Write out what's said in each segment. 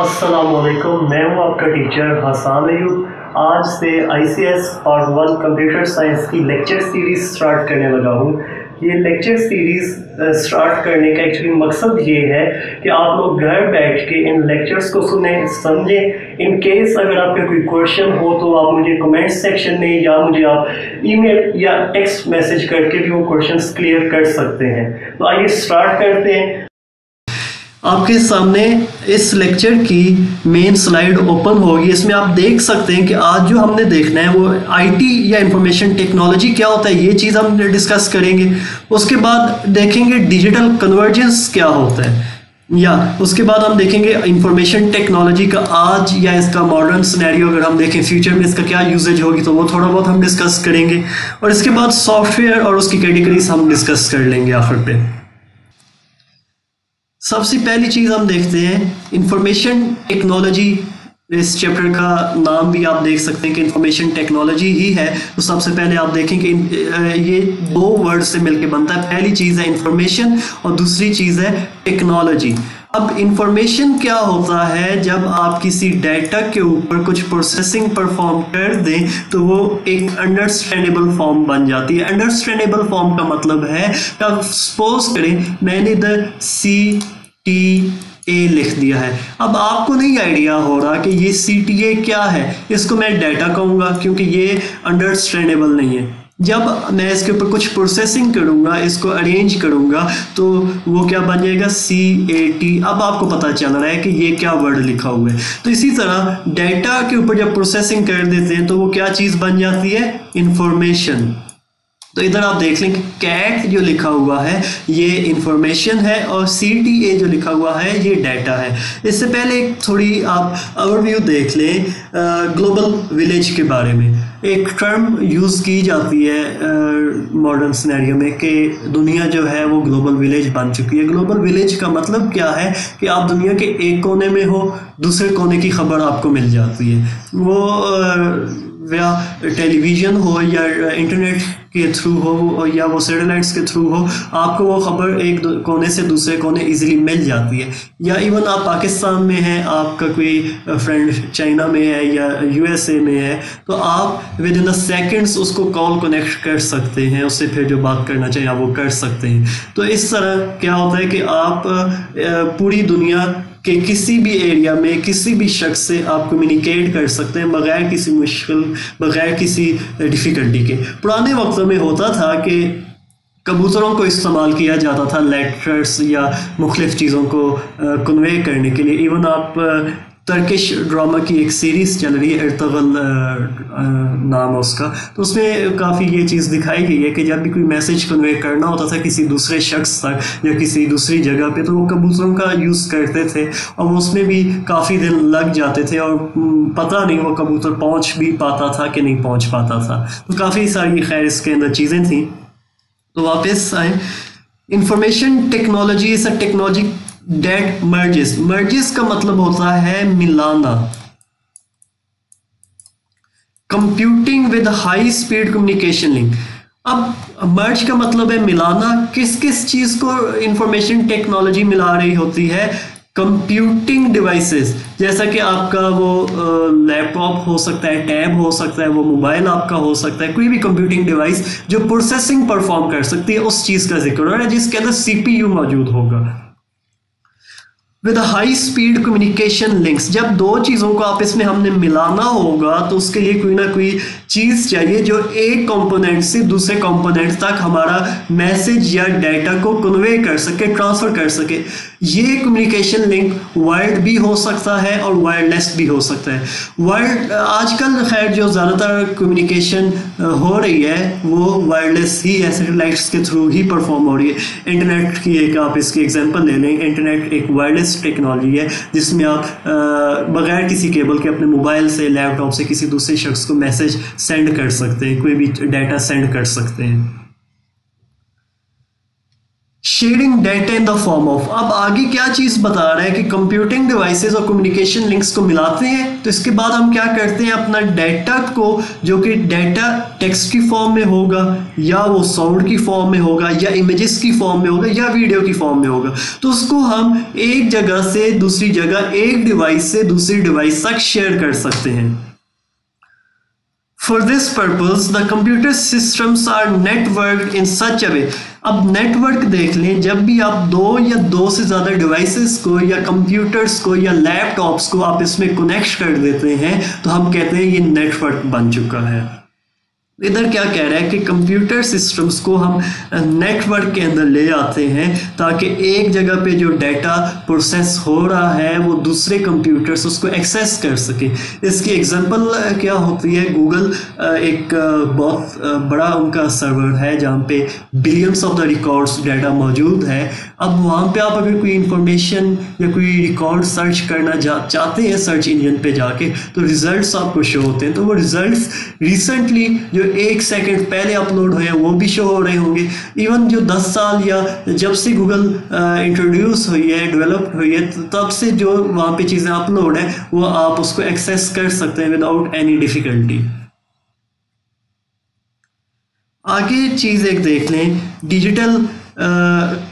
अस्सलामुअलैकुम, मैं हूँ आपका टीचर हसान अयूब। आज से आईसीएस पार्ट 1 कंप्यूटर साइंस की लेक्चर सीरीज़ स्टार्ट करने लगा हूँ। ये लेक्चर सीरीज़ स्टार्ट करने का एक्चुअली मकसद ये है कि आप लोग घर बैठ के इन लेक्चर्स को सुने, समझें। इन केस अगर आपके कोई क्वेश्चन हो तो आप मुझे कमेंट सेक्शन में या मुझे आप ईमेल या टेक्स्ट मैसेज करके भी वो क्वेश्चंस क्लियर कर सकते हैं। तो आइए स्टार्ट करते हैं। आपके सामने इस लेक्चर की मेन स्लाइड ओपन होगी। इसमें आप देख सकते हैं कि आज जो हमने देखना है वो आईटी या इंफॉर्मेशन टेक्नोलॉजी क्या होता है, ये चीज़ हम डिस्कस करेंगे। उसके बाद देखेंगे डिजिटल कन्वर्जेंस क्या होता है, या उसके बाद हम देखेंगे इंफॉर्मेशन टेक्नोलॉजी का आज या इसका मॉडर्न सिनेरियो, अगर हम देखें फ्यूचर में इसका क्या यूजेज होगी तो वो थोड़ा बहुत हम डिस्कस करेंगे। और इसके बाद सॉफ्टवेयर और उसकी कैटेगरीज हम डिस्कस कर लेंगे आखिर पे। सबसे पहली चीज़ हम देखते हैं इंफॉर्मेशन टेक्नोलॉजी। इस चैप्टर का नाम भी आप देख सकते हैं कि इंफॉर्मेशन टेक्नोलॉजी ही है। तो सबसे पहले आप देखें कि ये दो वर्ड से मिलके बनता है। पहली चीज़ है इंफॉर्मेशन और दूसरी चीज़ है टेक्नोलॉजी। अब इंफॉर्मेशन क्या होता है, जब आप किसी डाटा के ऊपर कुछ प्रोसेसिंग परफॉर्म कर दें तो वो एक अंडरस्टैंडेबल फॉर्म बन जाती है। अंडरस्टैंडेबल फॉर्म का मतलब है, अब सपोज करें मैंने इधर CTA लिख दिया है। अब आपको नहीं आइडिया हो रहा कि ये CTA क्या है, इसको मैं डाटा कहूँगा क्योंकि ये अंडरस्टैंडेबल नहीं है। जब मैं इसके ऊपर कुछ प्रोसेसिंग करूँगा, इसको अरेंज करूँगा तो वो क्या बन जाएगा, CAT। अब आपको पता चल रहा है कि ये क्या वर्ड लिखा हुआ है। तो इसी तरह डाटा के ऊपर जब प्रोसेसिंग कर देते हैं तो वो क्या चीज़ बन जाती है, इंफॉर्मेशन। तो इधर आप देख लें कि कैट जो लिखा हुआ है ये इंफॉर्मेशन है और CTA जो लिखा हुआ है ये डाटा है। इससे पहले एक थोड़ी आप ओवरव्यू देख लें ग्लोबल विलेज के बारे में। एक टर्म यूज़ की जाती है मॉडर्न सिनेरियो में कि दुनिया जो है वो ग्लोबल विलेज बन चुकी है। ग्लोबल विलेज का मतलब क्या है कि आप दुनिया के एक कोने में हो, दूसरे कोने की खबर आपको मिल जाती है। वो या टेलीविज़न हो या इंटरनेट के थ्रू हो या वो सैटेलाइट्स के थ्रू हो, आपको वो ख़बर एक कोने से दूसरे कोने इजीली मिल जाती है। या इवन आप पाकिस्तान में हैं, आपका कोई फ्रेंड चाइना में है या USA में है, तो आप विद इन द सेकेंड्स उसको कॉल कनेक्ट कर सकते हैं, उससे फिर जो बात करना चाहिए आप वो कर सकते हैं। तो इस तरह क्या होता है कि आप पूरी दुनिया कि किसी भी एरिया में किसी भी शख्स से आप कम्युनिकेट कर सकते हैं बगैर किसी मुश्किल, बगैर किसी डिफ़िकल्टी के। पुराने वक्तों में होता था कि कबूतरों को इस्तेमाल किया जाता था लेटर्स या मुख्तलिफ़ चीज़ों को कन्वे करने के लिए। इवन आप तर्किश ड्रामा की एक सीरीज़ चल रही है, अर्तवल नाम है उसका, तो उसमें काफ़ी ये चीज़ दिखाई गई है कि जब भी कोई मैसेज कन्वे करना होता था किसी दूसरे शख्स तक या किसी दूसरी जगह पे, तो वो कबूतरों का यूज़ करते थे और उसमें भी काफ़ी दिन लग जाते थे और पता नहीं वो कबूतर पहुंच भी पाता था कि नहीं पहुंच पाता था। तो काफ़ी सारी खैर इसके अंदर चीज़ें थी। तो वापस आए, information technology is a technology that merges. Merges का मतलब होता है मिलाना। Computing with high speed communication link. अब मर्ज का मतलब है मिलाना। किस किस चीज को इंफॉर्मेशन टेक्नोलॉजी मिला रही होती है, कंप्यूटिंग डिवाइसेस, जैसा कि आपका वो लैपटॉप हो सकता है, टैब हो सकता है, वो मोबाइल आपका हो सकता है, कोई भी कंप्यूटिंग डिवाइस जो प्रोसेसिंग परफॉर्म कर सकती है, उस चीज़ का जिक्र हो रहा है जिसके अंदर CPU मौजूद होगा। With high speed communication links, जब दो चीज़ों को आपस में हमने मिलाना होगा तो उसके लिए कोई ना कोई चीज़ चाहिए जो एक कंपोनेंट से दूसरे कंपोनेंट तक हमारा मैसेज या डाटा को कन्वे कर सके, ट्रांसफ़र कर सके। ये कम्युनिकेशन लिंक वायर्ड भी हो सकता है और वायरलेस भी हो सकता है। वायर्ड आजकल खैर जो ज़्यादातर कम्युनिकेशन हो रही है वो वायरलेस ही है, सैटेलाइट्स के थ्रू ही परफॉर्म हो रही है। इंटरनेट की एक आप इसकी एग्जाम्पल ले लें, इंटरनेट एक वायरलेस टेक्नोलॉजी है जिसमें आप बगैर किसी केबल के अपने मोबाइल से, लैपटॉप से किसी दूसरे शख्स को मैसेज सेंड कर सकते हैं, कोई भी डाटा सेंड कर सकते हैं। Sharing data in the form of. अब आगे क्या चीज़ बता रहा है कि कंप्यूटिंग डिवाइसेस और कम्युनिकेशन लिंक्स को मिलाते हैं, तो इसके बाद हम क्या करते हैं, अपना डेटा को जो कि डेटा टेक्स्ट की फॉर्म में होगा या वो साउंड की फॉर्म में होगा या इमेजेस की फॉर्म में होगा या वीडियो की फॉर्म में होगा, तो उसको हम एक जगह से दूसरी जगह, एक डिवाइस से दूसरी डिवाइस तक शेयर कर सकते हैं। For this purpose, the computer systems are networked in such a way। अब नेटवर्क देख लें, जब भी आप दो या दो से ज़्यादा डिवाइसेस को या कंप्यूटर्स को या लैपटॉप्स को आप इसमें कनेक्ट कर देते हैं तो हम कहते हैं ये नेटवर्क बन चुका है। इधर क्या कह रहा है कि कंप्यूटर सिस्टम्स को हम नेटवर्क के अंदर ले आते हैं ताकि एक जगह पे जो डाटा प्रोसेस हो रहा है वो दूसरे कंप्यूटर्स उसको एक्सेस कर सकें। इसकी एग्जांपल क्या होती है, गूगल एक बहुत बड़ा उनका सर्वर है जहाँ पे billions of the records data मौजूद है। अब वहाँ पे आप अगर कोई इंफॉर्मेशन या कोई रिकॉर्ड सर्च करना चाहते हैं सर्च इंजन पर जाके, तो रिज़ल्ट आपको शो होते हैं, तो वो रिज़ल्ट रिसेंटली जो एक सेकंड पहले अपलोड हुए वो भी शो हो रहे होंगे। इवन जो 10 साल या जब से गूगल इंट्रोड्यूस हुई है, डेवलप्ड हुई है, तो तब से जो वहाँ पे चीज़ें अपलोड है वो आप उसको एक्सेस कर सकते हैं विदाउट एनी डिफिकल्टी। आगे चीज़ एक देख लें, डिजिटल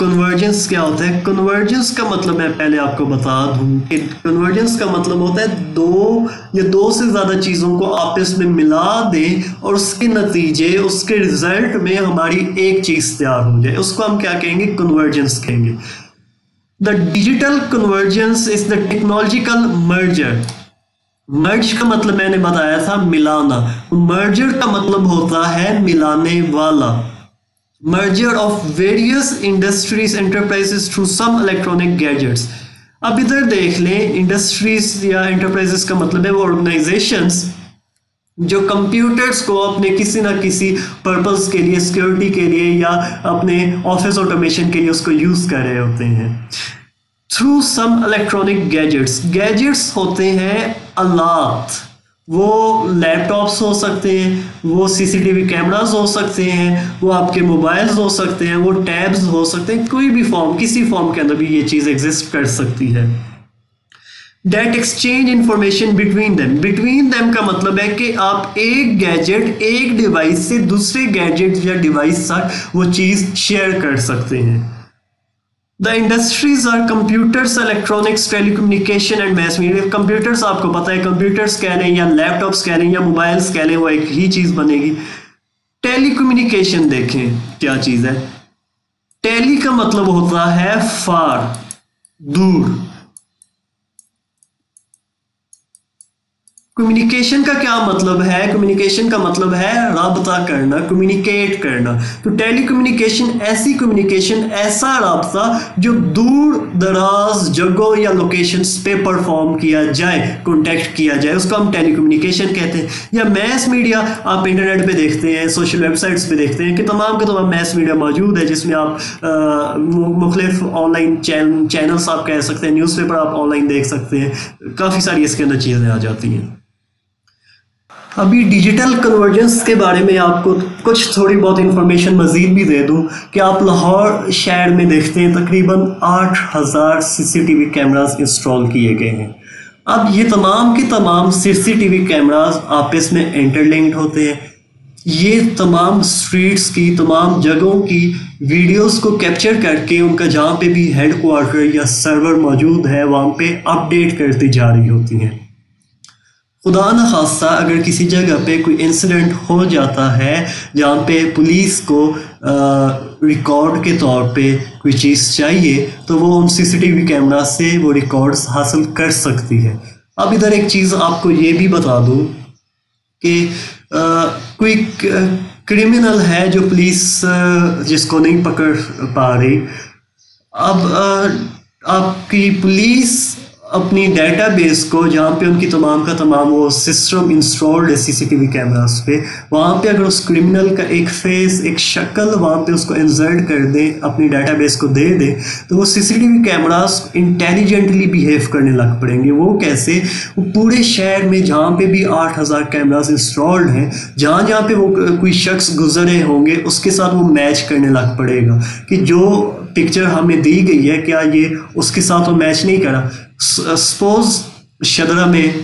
कन्वर्जेंस क्या होता है। कन्वर्जेंस का मतलब मैं पहले आपको बता दूं कि कन्वर्जेंस का मतलब होता है दो या दो से ज़्यादा चीज़ों को आपस में मिला दें और उसके नतीजे, उसके रिजल्ट में हमारी एक चीज़ तैयार हो जाए, उसको हम क्या कहेंगे, कन्वर्जेंस कहेंगे। The digital convergence is the technological merger. Merge का मतलब मैंने बताया था मिलाना, मर्जर का मतलब होता है मिलाने वाला। Merger of various industries enterprises through some electronic gadgets. अब इधर देख लें, इंडस्ट्रीज या एंटरप्राइजेस का मतलब है वो ऑर्गेनाइजेशंस जो कंप्यूटर्स को अपने किसी ना किसी पर्पस के लिए, सिक्योरिटी के लिए या अपने ऑफिस ऑटोमेशन के लिए उसको यूज़ कर रहे होते हैं। Through some electronic gadgets, gadgets होते हैं आलात, वो लैपटॉप्स हो सकते हैं, वो सीसीटीवी कैमरास हो सकते हैं, वो आपके मोबाइल्स हो सकते हैं, वो टैब्स हो सकते हैं, कोई भी फॉर्म, किसी फॉर्म के अंदर भी ये चीज़ एग्जिस्ट कर सकती है। That exchange information between them. Between them का मतलब है कि आप एक गैजेट, एक डिवाइस से दूसरे गैजेट या डिवाइस तक वो चीज़ शेयर कर सकते हैं। The industries are computers, electronics, telecommunication and mass media. Computers आपको पता है, कंप्यूटर्स कह रहे हैं या लैपटॉप्स कह रहे हैं या मोबाइल्स कह रहे हैं, वो एक ही चीज़ बनेगी। टेलीकम्युनिकेशन देखें क्या चीज़ है, टेली का मतलब होता है फार, दूर। कम्युनिकेशन का क्या मतलब है, कम्युनिकेशन का मतलब है राबता करना, कम्युनिकेट करना। तो टेली कम्युनिकेशन ऐसी कम्युनिकेशन, ऐसा राबता जो दूर दराज जगहों या लोकेशंस पे परफॉर्म किया जाए, कॉन्टेक्ट किया जाए, उसको हम टेली कम्युनिकेशन कहते हैं। या मैस मीडिया आप इंटरनेट पे देखते हैं, सोशल वेबसाइट्स पे देखते हैं कि तमाम के तमाम मैस मीडिया मौजूद है जिसमें आप मुख्तलिफ ऑनलाइन चैनल्स आप कह सकते हैं, न्यूज़पेपर आप ऑनलाइन देख सकते हैं, काफ़ी सारी इसके अंदर चीज़ें आ जाती हैं। अभी डिजिटल कन्वर्जेंस के बारे में आपको कुछ थोड़ी बहुत इन्फॉर्मेशन मज़ीद भी दे दूं कि आप लाहौर शहर में देखते हैं तकरीबन 8,000 सीसीटीवी कैमरास इंस्टॉल किए गए हैं। अब ये तमाम के तमाम सीसीटीवी कैमरास आपस में इंटरलिंक्ड होते हैं, ये तमाम स्ट्रीट्स की, तमाम जगहों की वीडियोस को कैप्चर करके उनका जहाँ पे भी हेड क्वार्टर या सर्वर मौजूद है वहाँ पर अपडेट करती जा रही होती हैं। खुदा न खास्ता अगर किसी जगह पे कोई इंसिडेंट हो जाता है जहाँ पे पुलिस को रिकॉर्ड के तौर पे कोई चीज़ चाहिए तो वो उन सीसीटीवी कैमरा से वो रिकॉर्ड्स हासिल कर सकती है। अब इधर एक चीज़ आपको ये भी बता दूँ कि कोई क्रिमिनल है जो पुलिस जिसको नहीं पकड़ पा रही, अब आपकी पुलिस अपनी डेटाबेस को, जहाँ पे उनकी तमाम का तमाम वो सिस्टम इंस्टॉल्ड है सीसीटीवी कैमरास पे, वहाँ पे अगर उस क्रिमिनल का एक फेस, एक शक्ल वहाँ पे उसको इंसर्ट कर दें, अपनी डेटाबेस को दे दें, तो वो सीसीटीवी कैमरास इंटेलिजेंटली बिहेव करने लग पड़ेंगे। वो कैसे? वो पूरे शहर में जहाँ पे भी 8000 कैमरास इंस्टॉल्ड हैं, जहाँ जहाँ पे वो कोई शख्स गुजरे होंगे उसके साथ वो मैच करने लग पड़ेगा कि जो पिक्चर हमें दी गई है क्या ये उसके साथ वो मैच नहीं करा। सपोज शदरा में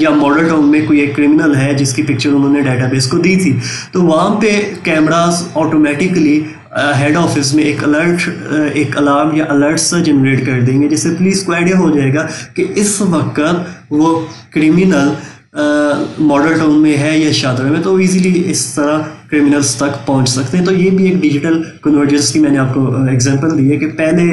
या मॉडल टाउन में कोई एक क्रिमिनल है जिसकी पिक्चर उन्होंने डेटाबेस को दी थी, तो वहाँ पे कैमरास ऑटोमेटिकली हेड ऑफिस में एक अलर्ट, एक अलार्म या अलर्ट सा जनरेट कर देंगे, जिससे पुलिस को आइडिया हो जाएगा कि इस वक्त वो क्रिमिनल मॉडल टाउन में है या शादरा में, तो इजीली इस तरह क्रिमिनल्स तक पहुंच सकते हैं। तो ये भी एक डिजिटल कन्वर्जेंस की मैंने आपको एग्जांपल दी है कि पहले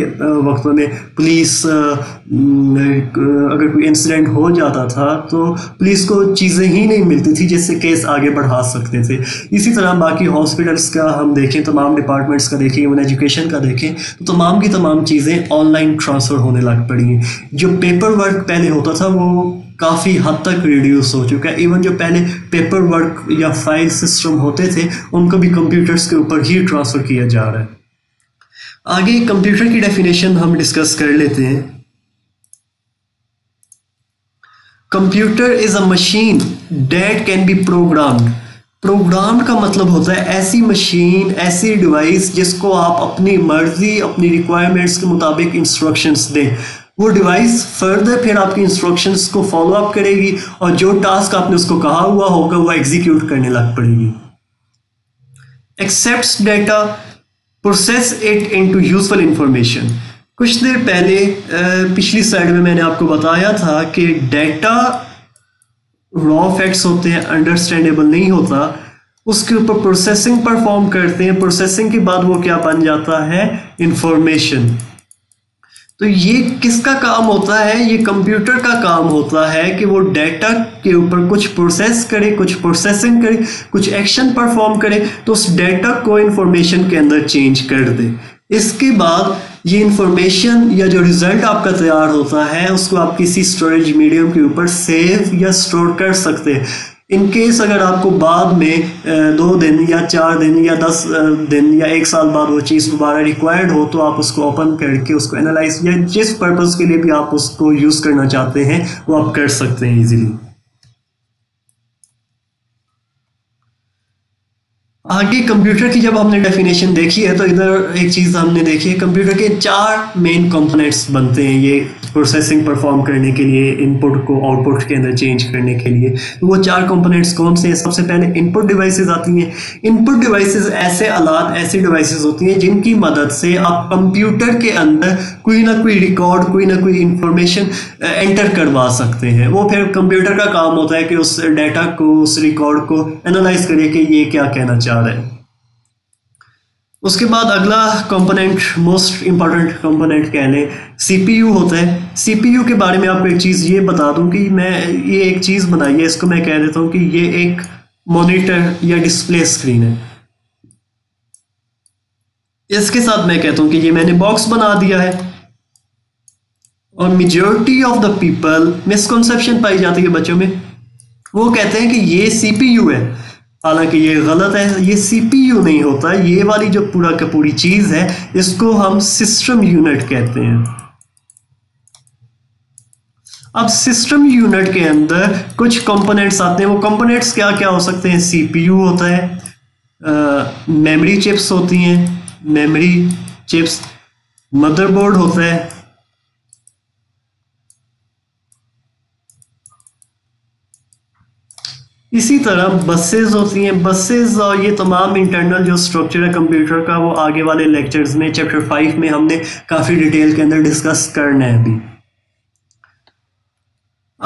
वक्तों में पुलिस अगर कोई इंसिडेंट हो जाता था तो पुलिस को चीज़ें ही नहीं मिलती थी जिससे केस आगे बढ़ा सकते थे। इसी तरह बाकी हॉस्पिटल्स का हम देखें, तमाम डिपार्टमेंट्स का देखें, इवन एजुकेशन का देखें, तो तमाम की तमाम चीज़ें ऑनलाइन ट्रांसफ़र होने लग पड़ी हैं। जो पेपर वर्क पहले होता था वो काफ़ी हद तक रिड्यूस हो चुका है। इवन जो पहले पेपर वर्क या फाइल सिस्टम होते थे उनको भी कंप्यूटर्स के ऊपर ही ट्रांसफ़र किया जा रहा है। आगे कंप्यूटर की डेफिनेशन हम डिस्कस कर लेते हैं। Computer is a machine that can be programmed. Program का मतलब होता है ऐसी मशीन, ऐसी डिवाइस जिसको आप अपनी मर्जी, अपनी रिक्वायरमेंट्स के मुताबिक इंस्ट्रक्शंस दें। वो डिवाइस फर्दर फिर आपकी इंस्ट्रक्शंस को फॉलो अप करेगी और जो टास्क आपने उसको कहा हुआ होगा वो एग्जीक्यूट करने लग पड़ेगी। Accepts data, process it into useful information. कुछ देर पहले पिछली स्लाइड में मैंने आपको बताया था कि डेटा रॉ फैक्ट्स होते हैं, अंडरस्टैंडेबल नहीं होता, उसके ऊपर प्रोसेसिंग परफॉर्म करते हैं, प्रोसेसिंग के बाद वो क्या बन जाता है? इंफॉर्मेशन। तो ये किसका काम होता है? ये कंप्यूटर का काम होता है कि वो डेटा के ऊपर कुछ प्रोसेस करे, कुछ प्रोसेसिंग करे, कुछ एक्शन परफॉर्म करे, तो उस डेटा को इंफॉर्मेशन के अंदर चेंज कर दे। इसके बाद ये इंफॉर्मेशन या जो रिज़ल्ट आपका तैयार होता है उसको आप किसी स्टोरेज मीडियम के ऊपर सेव या स्टोर कर सकते हैं। इन केस अगर आपको बाद में 2 दिन या 4 दिन या 10 दिन या 1 साल बाद वो चीज़ दोबारा रिक्वायर्ड हो तो आप उसको ओपन करके उसको एनालाइज या जिस पर्पस के लिए भी आप उसको यूज़ करना चाहते हैं वो आप कर सकते हैं इजीली। आगे कंप्यूटर की जब हमने डेफिनेशन देखी है तो इधर एक चीज़ हमने देखी है, कंप्यूटर के 4 मेन कंपोनेंट्स बनते हैं ये प्रोसेसिंग परफॉर्म करने के लिए, इनपुट को आउटपुट के अंदर चेंज करने के लिए। तो वो 4 कंपोनेंट्स कौन से हैं? सबसे पहले इनपुट डिवाइसेस आती हैं। इनपुट डिवाइसेस ऐसे आलात, ऐसी डिवाइसेस होती हैं जिनकी मदद से आप कंप्यूटर के अंदर कोई ना कोई रिकॉर्ड, कोई ना कोई इंफॉर्मेशन एंटर करवा सकते हैं। वो फिर कंप्यूटर का काम होता है कि उस डाटा को, उस रिकॉर्ड को एनालाइज करे कि ये क्या कहना चाहिए। उसके बाद अगला कंपोनेंट, मोस्ट इंपॉर्टेंट कंपोनेंट कह लें, सीपीयू होता है। सीपीयू के बारे में आपको एक चीज़ ये बता दूं कि मैं ये एक चीज़ बनाई है, इसको मैं कह देता हूं कि ये एक मॉनिटर या डिस्प्ले स्क्रीन है। इसके साथ मैं कहता हूं कि ये मैंने बॉक्स बना दिया है और majority of the people misconception पाई जाती है बच्चों में, वो कहते हैं कि ये सीपीयू है, हालांकि ये गलत है। ये सीपीयू नहीं होता, ये वाली जो पूरा का पूरी चीज़ है इसको हम सिस्टम यूनिट कहते हैं। अब सिस्टम यूनिट के अंदर कुछ कंपोनेंट्स आते हैं, वो कंपोनेंट्स क्या क्या हो सकते हैं? सीपीयू होता है, मेमोरी चिप्स होती हैं, मेमोरी चिप्स, मदरबोर्ड होता है, इसी तरह बसेस होती हैं, बसेस, और ये तमाम इंटरनल जो स्ट्रक्चर है कंप्यूटर का वो आगे वाले लेक्चर्स में चैप्टर 5 में हमने काफ़ी डिटेल के अंदर डिस्कस करना है अभी।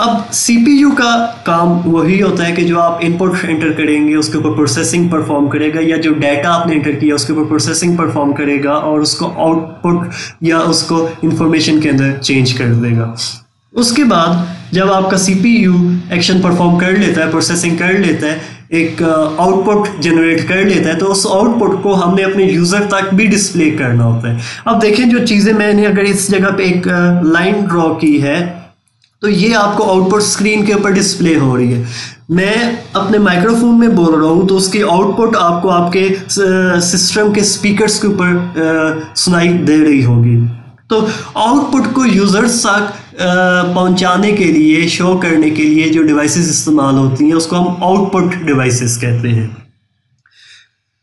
अब सीपीयू का काम वही होता है कि जो आप इनपुट एंटर करेंगे उसके ऊपर प्रोसेसिंग परफॉर्म करेगा, या जो डाटा आपने एंटर किया उसके ऊपर प्रोसेसिंग परफॉर्म करेगा और उसको आउटपुट या उसको इंफॉर्मेशन के अंदर चेंज कर देगा। उसके बाद जब आपका सीपीयू एक्शन परफॉर्म कर लेता है, प्रोसेसिंग कर लेता है, एक आउटपुट जनरेट कर लेता है, तो उस आउटपुट को हमने अपने यूज़र तक भी डिस्प्ले करना होता है। अब देखें जो चीज़ें मैंने अगर इस जगह पे एक लाइन ड्रॉ की है तो ये आपको आउटपुट स्क्रीन के ऊपर डिस्प्ले हो रही है। मैं अपने माइक्रोफोन में बोल रहा हूँ तो उसकी आउटपुट आपको आपके सिस्टम के स्पीकर्स के ऊपर सुनाई दे रही होगी। तो आउटपुट को यूज़र्स तक पहुँचाने के लिए, शो करने के लिए जो डिवाइसेस इस्तेमाल होती हैं उसको हम आउटपुट डिवाइसेस कहते हैं।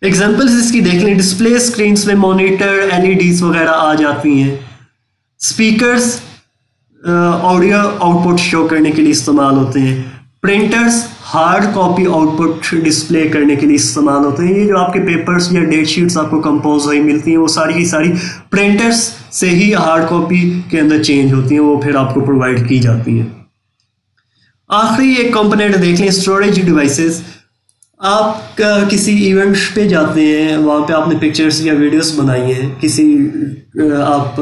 एग्जाम्पल्स इसकी देख लें, डिस्प्ले स्क्रीन्स में मॉनिटर, एलईडीज वगैरह आ जाती हैं। स्पीकर्स ऑडियो आउटपुट शो करने के लिए इस्तेमाल होते हैं। Printers hard copy output display करने के लिए इस्तेमाल होते हैं। ये जो आपके पेपर्स या डेट शीट्स आपको कंपोज हुई मिलती हैं वो सारी की सारी प्रिंटर्स से ही हार्ड कॉपी के अंदर चेंज होती हैं, वो फिर आपको प्रोवाइड की जाती हैं। आखिरी एक कंपोनेंट देख लें, स्टोरेज डिवाइसेस। आप किसी इवेंट पे जाते हैं, वहाँ पे आपने पिक्चर्स या वीडियोस बनाई हैं, किसी आप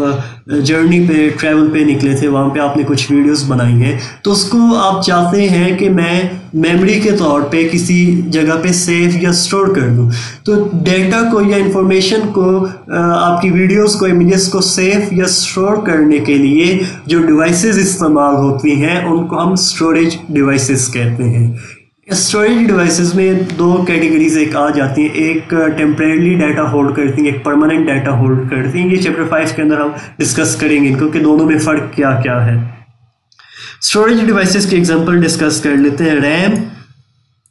जर्नी पे, ट्रैवल पे निकले थे, वहाँ पे आपने कुछ वीडियोस बनाई हैं, तो उसको आप चाहते हैं कि मैं मेमोरी के तौर पे किसी जगह पे सेव या स्टोर कर दूँ। तो डेटा को या इंफॉर्मेशन को, आपकी वीडियोस को, इमेजेस को सेव या स्टोर करने के लिए जो डिवाइसेस इस्तेमाल होती हैं उनको हम स्टोरेज डिवाइसेस कहते हैं। स्टोरेज डिवाइसेस में दो कैटेगरीज एक आ जाती हैं, एक टेम्परेली डाटा होल्ड करती हैं, एक परमानेंट डाटा होल्ड करती हैं। ये चैप्टर 5 के अंदर हम डिस्कस करेंगे इनको कि दोनों में फ़र्क क्या क्या है। स्टोरेज डिवाइसेस के एग्जांपल डिस्कस कर लेते हैं, रैम,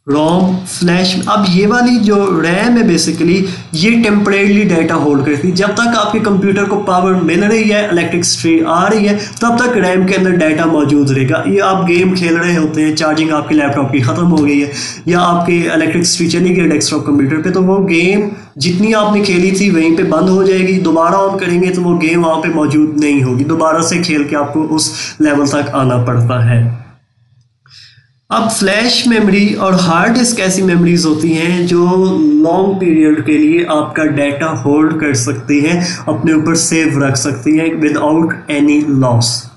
रोम, फ्लैश। अब ये वाली जो रैम है बेसिकली ये टेम्परेली डाटा होल्ड करती है, जब तक आपके कंप्यूटर को पावर मिल रही है, इलेक्ट्रिसिटी आ रही है, तब तक रैम के अंदर डाटा मौजूद रहेगा। ये आप गेम खेल रहे होते हैं, चार्जिंग आपके लैपटॉप की ख़त्म हो गई है या आपके इलेक्ट्रिसिटी चली गई डेस्कटॉप कंप्यूटर पे, तो वो गेम जितनी आपने खेली थी वहीं पे बंद हो जाएगी। दोबारा ऑन करेंगे तो वो गेम वहाँ पे मौजूद नहीं होगी, दोबारा से खेल के आपको उस लेवल तक आना पड़ता है। अब फ्लैश मेमोरी और हार्ड डिस्क ऐसी मेमोरीज होती हैं जो लॉन्ग पीरियड के लिए आपका डाटा होल्ड कर सकती हैं, अपने ऊपर सेव रख सकती हैं विदाउट एनी लॉस।